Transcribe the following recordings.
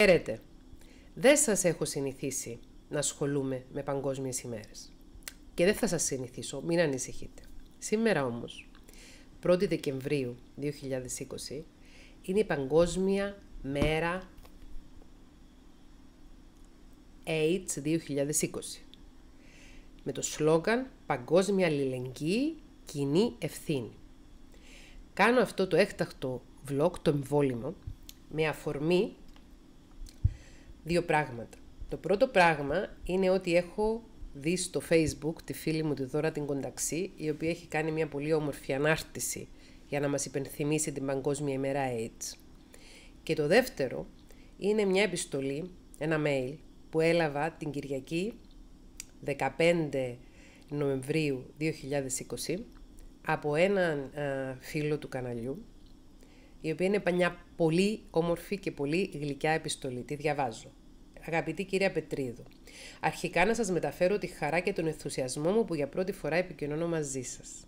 Χαίρετε. Δεν σας έχω συνηθίσει να ασχολούμαι με παγκόσμιες ημέρες. Και δεν θα σας συνηθίσω, μην ανησυχείτε. Σήμερα όμως, 1η Δεκεμβρίου 2020, είναι η Παγκόσμια Μέρα H2020. Με το σλόγγαν «Παγκόσμια αλληλεγγύη, κοινή ευθύνη». Κάνω αυτό το έκτακτο vlog, το εμβόλυμο, με αφορμή δύο πράγματα. Το πρώτο πράγμα είναι ότι έχω δει στο Facebook τη φίλη μου τη Δώρα την Κονταξή, η οποία έχει κάνει μια πολύ όμορφη ανάρτηση για να μας υπενθυμίσει την Παγκόσμια ημέρα AIDS. Και το δεύτερο είναι μια επιστολή, ένα mail που έλαβα την Κυριακή 15 Νοεμβρίου 2020 από έναν φίλο του καναλιού, η οποία είναι μια πολύ όμορφη και πολύ γλυκιά επιστολή. Τη διαβάζω. Αγαπητή κυρία Πετρίδου, αρχικά να σας μεταφέρω τη χαρά και τον ενθουσιασμό μου που για πρώτη φορά επικοινωνώ μαζί σας.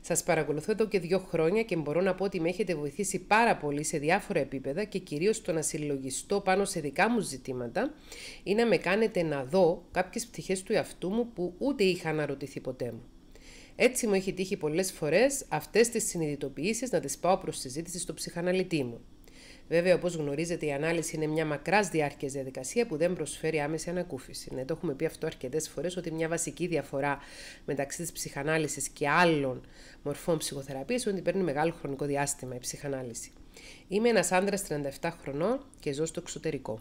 Σας παρακολουθώ εδώ και 2 χρόνια και μπορώ να πω ότι με έχετε βοηθήσει πάρα πολύ σε διάφορα επίπεδα και κυρίως το να συλλογιστώ πάνω σε δικά μου ζητήματα ή να με κάνετε να δω κάποιες πτυχές του εαυτού μου που ούτε είχα αναρωτηθεί ποτέ μου. Έτσι μου έχει τύχει πολλές φορές αυτές τις συνειδητοποιήσεις να τις πάω προς συζήτηση στο ψυχαναλυτή μου. Βέβαια, όπως γνωρίζετε, η ανάλυση είναι μια μακράς διάρκειας διαδικασία που δεν προσφέρει άμεση ανακούφιση. Ναι, το έχουμε πει αυτό αρκετές φορές, ότι μια βασική διαφορά μεταξύ της ψυχανάλυσης και άλλων μορφών ψυχοθεραπείας είναι ότι παίρνει μεγάλο χρονικό διάστημα η ψυχανάλυση. Είμαι ένας άντρας 37 χρονών και ζω στο εξωτερικό.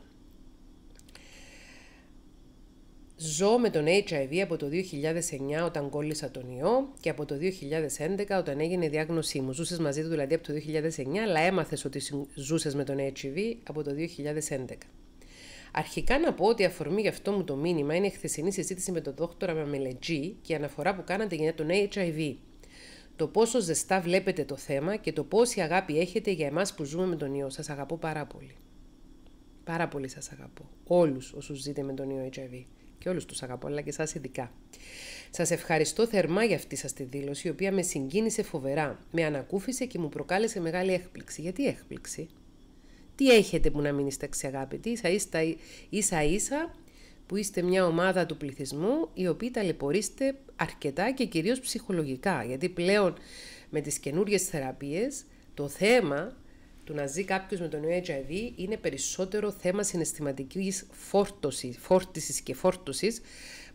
Ζω με τον HIV από το 2009 όταν κόλλησα τον ιό και από το 2011 όταν έγινε η διάγνωσή μου. Ζούσες μαζί του δηλαδή από το 2009, αλλά έμαθες ότι ζούσες με τον HIV από το 2011. Αρχικά να πω ότι η αφορμή για αυτό μου το μήνυμα είναι η χθεσινή συζήτηση με τον Δόκτωρα Μαμαλετζή και η αναφορά που κάνατε για τον HIV. Το πόσο ζεστά βλέπετε το θέμα και το πόση αγάπη έχετε για εμάς που ζούμε με τον ιό. Σας αγαπώ πάρα πολύ. Πάρα πολύ σας αγαπώ. Όλους όσους ζείτε με τον ιό HIV. Και όλους τους αγαπώ, αλλά και εσάς ειδικά. Σας ευχαριστώ θερμά για αυτή σας τη δήλωση, η οποία με συγκίνησε φοβερά, με ανακούφισε και μου προκάλεσε μεγάλη έκπληξη. Γιατί έκπληξη? Τι έχετε που να μην είστε αξιαγάπητοι, ίσα ίσα που είστε μια ομάδα του πληθυσμού, οι οποίοι ταλαιπωρείστε αρκετά και κυρίως ψυχολογικά. Γιατί πλέον με τις καινούριες θεραπείες το θέμα του να ζει κάποιος με τον HIV είναι περισσότερο θέμα συναισθηματικής φόρτισης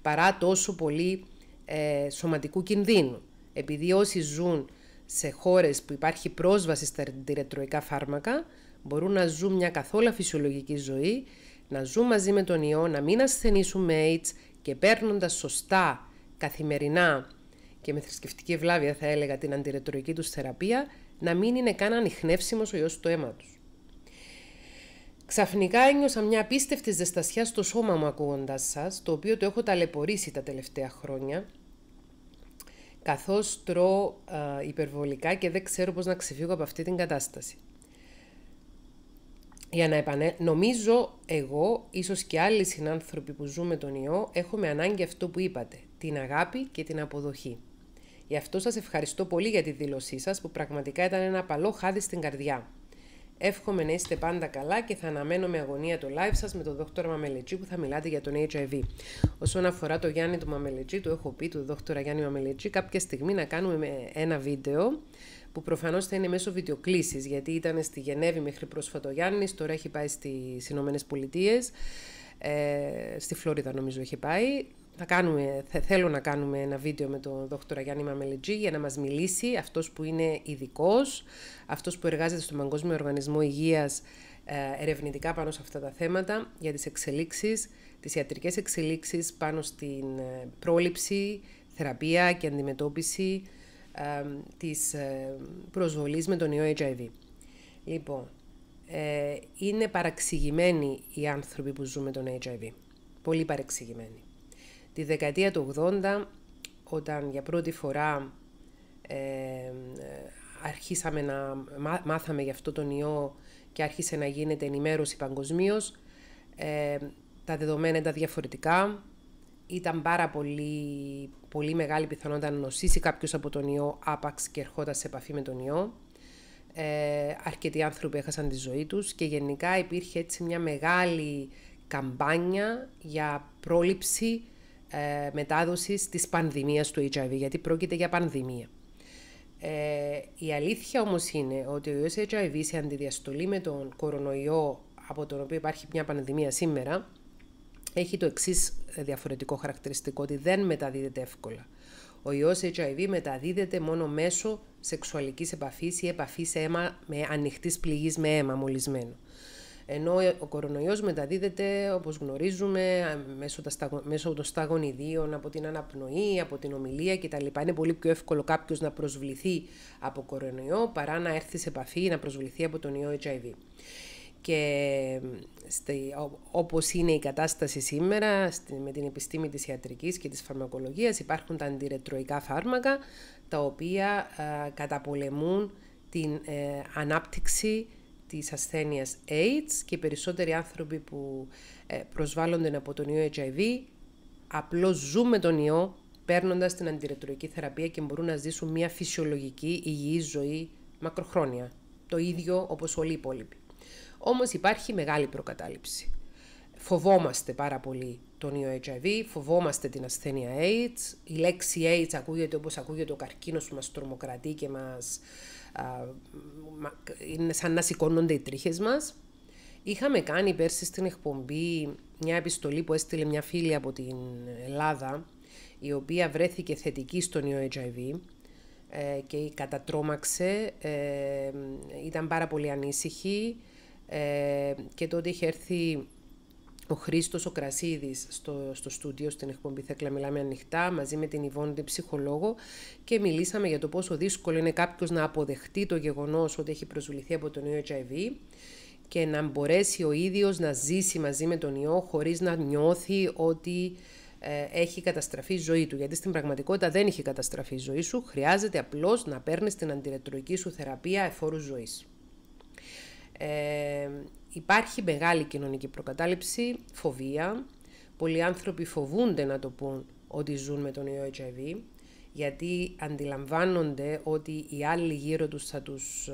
παρά τόσο πολύ σωματικού κινδύνου. Επειδή όσοι ζουν σε χώρες που υπάρχει πρόσβαση στα αντιρετροϊκά φάρμακα μπορούν να ζουν μια καθόλου φυσιολογική ζωή, να ζουν μαζί με τον ιό, να μην ασθενήσουν με AIDS και παίρνοντας σωστά καθημερινά και με θρησκευτική ευλάβεια θα έλεγα την αντιρετροϊκή τους θεραπεία, να μην είναι καν ανιχνεύσιμος ο ιός στο αίμα τους. Ξαφνικά ένιωσα μια απίστευτη ζεστασιά στο σώμα μου ακούγοντας σας, το οποίο το έχω ταλαιπωρήσει τα τελευταία χρόνια, καθώς τρώω υπερβολικά και δεν ξέρω πώς να ξεφύγω από αυτή την κατάσταση. Για να νομίζω εγώ, ίσως και άλλοι συνάνθρωποι που ζουν με τον ιό, έχουμε ανάγκη αυτό που είπατε, την αγάπη και την αποδοχή. Γι' αυτό σας ευχαριστώ πολύ για τη δήλωσή σας που πραγματικά ήταν ένα απαλό χάδι στην καρδιά. Εύχομαι να είστε πάντα καλά και θα αναμένω με αγωνία το live σας με τον Δόκτωρα Μαμαλετζή που θα μιλάτε για τον HIV. Όσον αφορά το Γιάννη του Μαμαλετζή, του έχω πει του Δόκτωρα Γιάννη Μαμαλετζή κάποια στιγμή να κάνουμε ένα βίντεο που προφανώς θα είναι μέσω βιντεοκλήσης γιατί ήταν στη Γενέβη μέχρι πρόσφατο Γιάννης, τώρα έχει πάει στις Ηνωμένες Πολιτείες, στη Φλόριδα νομίζω έχει πάει. Θέλω να κάνουμε ένα βίντεο με τον Δόκτωρα Γιάννη Μαμαλετζή για να μας μιλήσει, αυτός που είναι ειδικός, αυτός που εργάζεται στον Παγκόσμιο Οργανισμό Υγείας ερευνητικά πάνω σε αυτά τα θέματα, για τις εξελίξεις, τις ιατρικές εξελίξεις πάνω στην πρόληψη, θεραπεία και αντιμετώπιση της προσβολής με τον ιό HIV. Λοιπόν, είναι παραξηγημένοι οι άνθρωποι που ζουν με τον HIV. Πολύ παρεξηγημένοι. Τη δεκαετία του 80, όταν για πρώτη φορά αρχίσαμε να μάθαμε για αυτό τον ιό και άρχισε να γίνεται ενημέρωση παγκοσμίως, τα δεδομένα ήταν διαφορετικά. Ήταν πάρα πολύ μεγάλη πιθανότητα να νοσήσει κάποιος από τον ιό άπαξ και ερχόταν σε επαφή με τον ιό. αρκετοί άνθρωποι έχασαν τη ζωή τους και γενικά υπήρχε έτσι μια μεγάλη καμπάνια για πρόληψη μετάδοσης της πανδημίας του HIV, γιατί πρόκειται για πανδημία. Η αλήθεια όμως είναι ότι ο ιός HIV σε αντιδιαστολή με τον κορονοϊό, από τον οποίο υπάρχει μια πανδημία σήμερα, έχει το εξής διαφορετικό χαρακτηριστικό, ότι δεν μεταδίδεται εύκολα. Ο ιός HIV μεταδίδεται μόνο μέσω σεξουαλικής επαφής ή επαφής αίμα με ανοιχτής πληγής με αίμα μολυσμένο. Ενώ ο κορονοϊός μεταδίδεται, όπως γνωρίζουμε, μέσω των σταγονιδίων, από την αναπνοή, από την ομιλία κτλ. Είναι πολύ πιο εύκολο κάποιος να προσβληθεί από κορονοϊό παρά να έρθει σε επαφή ή να προσβληθεί από τον ιό HIV. Και όπως είναι η κατάσταση σήμερα με την επιστήμη της ιατρικής και της φαρμακολογίας, υπάρχουν τα αντιρετροϊκά φάρμακα, τα οποία καταπολεμούν την ανάπτυξη της ασθένειας AIDS, και οι περισσότεροι άνθρωποι που προσβάλλονται από τον ιό HIV απλώς ζουν με τον ιό παίρνοντας την αντιρετροϊκή θεραπεία και μπορούν να ζήσουν μια φυσιολογική υγιή ζωή μακροχρόνια. Το ίδιο όπως όλοι οι υπόλοιποι. Όμως υπάρχει μεγάλη προκατάληψη. Φοβόμαστε πάρα πολύ τον ιό HIV, φοβόμαστε την ασθένεια AIDS. Η λέξη AIDS ακούγεται όπως ακούγεται ο καρκίνος που μας τρομοκρατεί και μας, είναι σαν να σηκώνονται οι τρίχες μας. Είχαμε κάνει πέρσι στην εκπομπή μια επιστολή που έστειλε μια φίλη από την Ελλάδα, η οποία βρέθηκε θετική στον ιό HIV και κατατρόμαξε, ήταν πάρα πολύ ανήσυχη. Και τότε είχε έρθει ο Χρήστος ο Κρασίδης στο στούντιο, στην εκπομπή Θέκλα Μιλάμε Ανοιχτά, μαζί με την Ιβόνιν την ψυχολόγο, και μιλήσαμε για το πόσο δύσκολο είναι κάποιος να αποδεχτεί το γεγονός ότι έχει προσβληθεί από τον ιό HIV και να μπορέσει ο ίδιος να ζήσει μαζί με τον ιό χωρίς να νιώθει ότι έχει καταστραφεί η ζωή του. Γιατί στην πραγματικότητα δεν έχει καταστραφεί η ζωή σου, χρειάζεται απλώς να παίρνεις την αντιρετροϊκή σου θεραπεία εφόρου ζωής. Υπάρχει μεγάλη κοινωνική προκατάληψη, φοβία. Πολλοί άνθρωποι φοβούνται να το πούν ότι ζουν με τον ιό HIV, γιατί αντιλαμβάνονται ότι οι άλλοι γύρω τους θα τους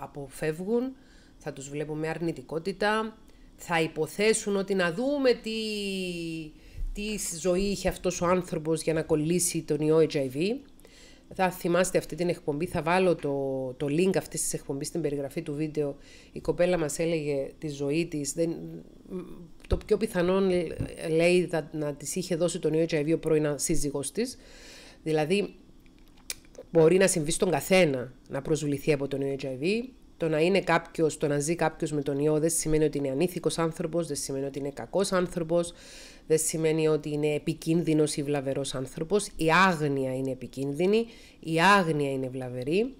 αποφεύγουν, θα τους βλέπουν με αρνητικότητα, θα υποθέσουν ότι να δούμε τι ζωή είχε αυτός ο άνθρωπος για να κολλήσει τον ιό HIV. Θα θυμάστε αυτή την εκπομπή, θα βάλω το link αυτής της εκπομπής στην περιγραφή του βίντεο. Η κοπέλα μας έλεγε τη ζωή της. Το πιο πιθανόν, λέει, να της είχε δώσει τον ιό HIV ο πρώην σύζυγός της. Δηλαδή, μπορεί να συμβεί στον καθένα να προσβληθεί από τον ιό HIV. Το να ζει κάποιος με τον ιό δεν σημαίνει ότι είναι ανήθικος άνθρωπος, δεν σημαίνει ότι είναι κακός άνθρωπος, δεν σημαίνει ότι είναι επικίνδυνος ή βλαβερός άνθρωπος. Η άγνοια είναι επικίνδυνη, η άγνοια είναι βλαβερή.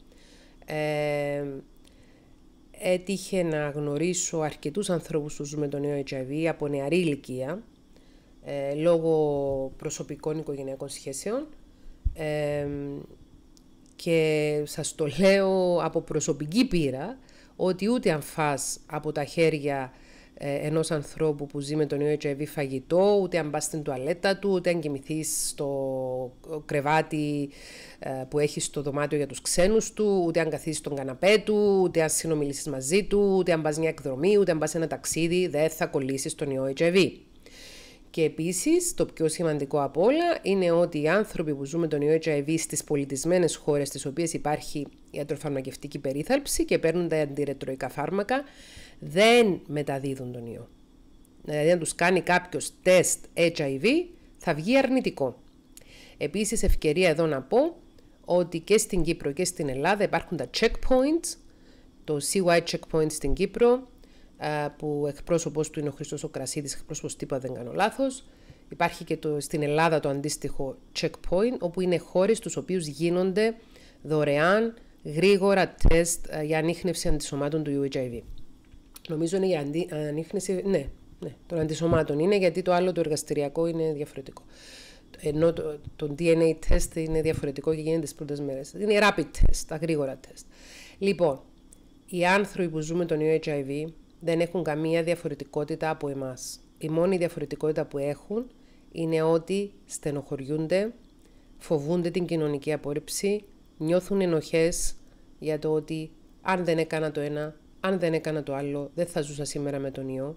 Έτυχε να γνωρίσω αρκετούς ανθρώπους που ζουν με τον ιό HIV από νεαρή ηλικία, λόγω προσωπικών οικογενειακών σχέσεων. Και σας το λέω από προσωπική πείρα, ότι ούτε αν φας από τα χέρια ενός ανθρώπου που ζει με τον ιό HIV φαγητό, ούτε αν πας στην τουαλέτα του, ούτε αν κοιμηθείς στο κρεβάτι που έχει στο δωμάτιο για τους ξένους του, ούτε αν καθίσεις στον καναπέ του, ούτε αν συνομιλήσεις μαζί του, ούτε αν πας μια εκδρομή, ούτε αν πας ένα ταξίδι, δεν θα κολλήσεις τον ιό HIV. Και επίσης, το πιο σημαντικό απ' όλα είναι ότι οι άνθρωποι που ζουν με τον ιό HIV στις πολιτισμένες χώρες στις οποίες υπάρχει ιατροφαρμακευτική περίθαλψη και παίρνουν τα αντιρετροϊκά φάρμακα, δεν μεταδίδουν τον ιό. Δηλαδή, αν τους κάνει κάποιος τεστ HIV, θα βγει αρνητικό. Επίσης, ευκαιρία εδώ να πω ότι και στην Κύπρο και στην Ελλάδα υπάρχουν τα checkpoints, το CY checkpoints στην Κύπρο, που εκπρόσωπος του είναι ο Χρήστος ο Κρασίδης, εκπρόσωπος τύπου, δεν κάνω λάθος. Υπάρχει και στην Ελλάδα το αντίστοιχο checkpoint, όπου είναι χώρες στους οποίους γίνονται δωρεάν γρήγορα τεστ για ανίχνευση αντισωμάτων του HIV. Νομίζω είναι για ανίχνευση, ναι, των αντισωμάτων είναι, γιατί το άλλο, το εργαστηριακό, είναι διαφορετικό. Ενώ το DNA test είναι διαφορετικό και γίνεται τις πρώτες μέρες. Είναι rapid test, τα γρήγορα τεστ. Λοιπόν, οι άνθρωποι που ζουν με τον ιό HIV δεν έχουν καμία διαφορετικότητα από εμάς. Η μόνη διαφορετικότητα που έχουν είναι ότι στενοχωριούνται, φοβούνται την κοινωνική απόρριψη, νιώθουν ενοχές για το ότι αν δεν έκανα το ένα, αν δεν έκανα το άλλο, δεν θα ζούσα σήμερα με τον ιό.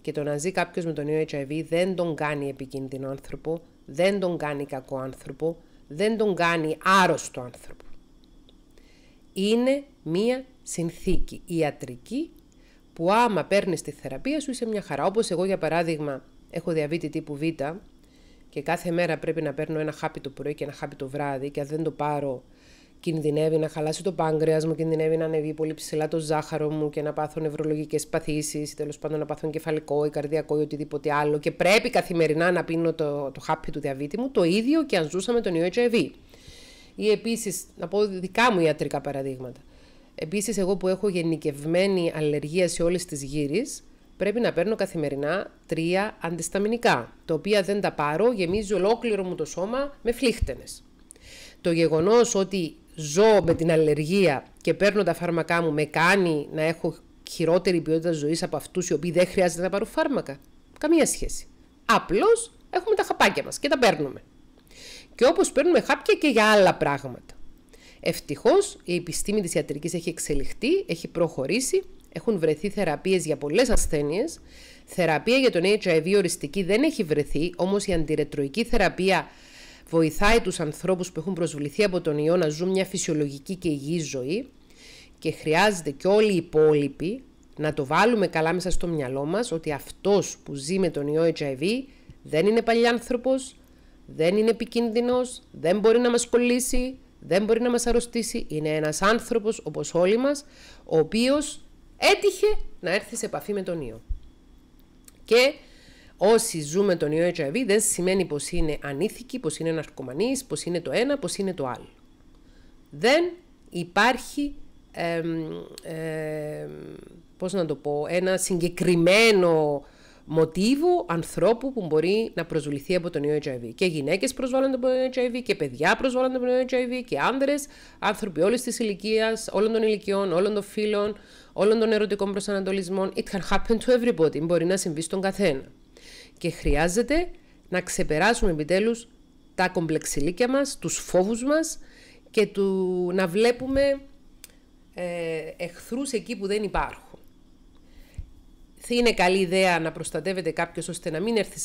Και το να ζει κάποιος με τον ιό HIV δεν τον κάνει επικίνδυνο άνθρωπο, δεν τον κάνει κακό άνθρωπο, δεν τον κάνει άρρωστο άνθρωπο. Είναι μία συνθήκη ιατρική που άμα παίρνεις τη θεραπεία σου είσαι μια χαρά. Όπως εγώ για παράδειγμα έχω διαβήτη τύπου Β και κάθε μέρα πρέπει να παίρνω ένα χάπι το πρωί και ένα χάπι το βράδυ και αν δεν το πάρω κινδυνεύει να χαλάσει το πάγκρεας μου, κινδυνεύει να ανεβεί πολύ ψηλά το ζάχαρο μου και να πάθω νευρολογικές παθήσεις ή τέλος πάντων να πάθω εγκεφαλικό ή καρδιακό ή οτιδήποτε άλλο και πρέπει καθημερινά να πίνω το χάπι του διαβήτη μου, το ίδιο και αν ζούσα με τον ιό HIV. Ή επίσης, να πω δικά μου ιατρικά παραδείγματα. Επίσης, εγώ που έχω γενικευμένη αλλεργία σε όλες τις γύρεις, πρέπει να παίρνω καθημερινά 3 αντισταμινικά, τα οποία δεν τα πάρω, γεμίζει ολόκληρο μου το σώμα με φλίχτενες. Το γεγονός ότι ζω με την αλλεργία και παίρνω τα φάρμακά μου με κάνει να έχω χειρότερη ποιότητα ζωής από αυτούς οι οποίοι δεν χρειάζεται να πάρουν φάρμακα. Καμία σχέση. Απλώς έχουμε τα χαπάκια μας και τα παίρνουμε. Και όπως παίρνουμε χάπια και για άλλα πράγματα. Ευτυχώς η επιστήμη της ιατρικής έχει εξελιχθεί, έχει προχωρήσει, έχουν βρεθεί θεραπείες για πολλές ασθένειες. Θεραπεία για τον HIV οριστική δεν έχει βρεθεί, όμως η αντιρετροϊκή θεραπεία βοηθάει τους ανθρώπους που έχουν προσβληθεί από τον ιό να ζουν μια φυσιολογική και υγιή ζωή και χρειάζεται και όλοι οι υπόλοιποι να το βάλουμε καλά μέσα στο μυαλό μας ότι αυτός που ζει με τον ιό HIV δεν είναι παλιάνθρωπος, δεν είναι επικίνδυνος, δεν μπορεί να μας κολλήσει, δεν μπορεί να μας αρρωστήσει. Είναι ένας άνθρωπος όπως όλοι μας, ο οποίος έτυχε να έρθει σε επαφή με τον ιό. Και όσοι ζούμε τον ιό HIV δεν σημαίνει πως είναι ανήθικοι, πως είναι ναρκωμανείς, πως είναι το ένα, πως είναι το άλλο. Δεν υπάρχει, πώς να το πω, ένα συγκεκριμένο μοτίβο ανθρώπου που μπορεί να προσβληθεί από τον ιό HIV. Και γυναίκες προσβάλλονται από τον HIV και παιδιά προσβάλλονται από τον HIV και άνδρες, άνθρωποι όλης της ηλικίας, όλων των ηλικιών, όλων των φύλων, όλων των ερωτικών προσανατολισμών. It can happen to everybody. Μπορεί να συμβεί στον καθένα. Και χρειάζεται να ξεπεράσουμε επιτέλους τα κομπλεξιλίκια μας, τους φόβους μας και να βλέπουμε εχθρούς εκεί που δεν υπάρχουν. Είναι καλή ιδέα να προστατεύεται κάποιος ώστε να μην έρθει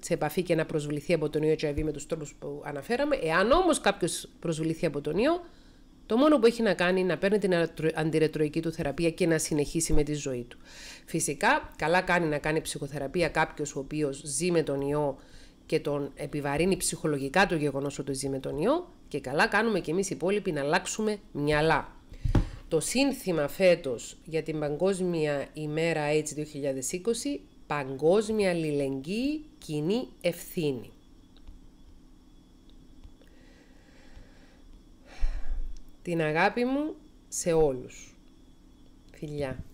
σε επαφή και να προσβληθεί από τον ιό HIV με τους τρόπους που αναφέραμε. Εάν όμως κάποιος προσβληθεί από τον ιό, το μόνο που έχει να κάνει είναι να παίρνει την αντιρετροϊκή του θεραπεία και να συνεχίσει με τη ζωή του. Φυσικά, καλά κάνει να κάνει ψυχοθεραπεία κάποιος ο οποίος ζει με τον ιό και τον επιβαρύνει ψυχολογικά το γεγονός ότι ζει με τον ιό και καλά κάνουμε κι εμείς οι υπόλοιποι να αλλάξουμε μυαλά. Το σύνθημα φέτος για την Παγκόσμια ημέρα H2020, Παγκόσμια αλληλεγγύη, κοινή ευθύνη. Την αγάπη μου σε όλους. Φιλιά.